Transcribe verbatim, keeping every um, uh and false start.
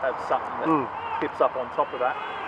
have something that mm. pips up on top of that.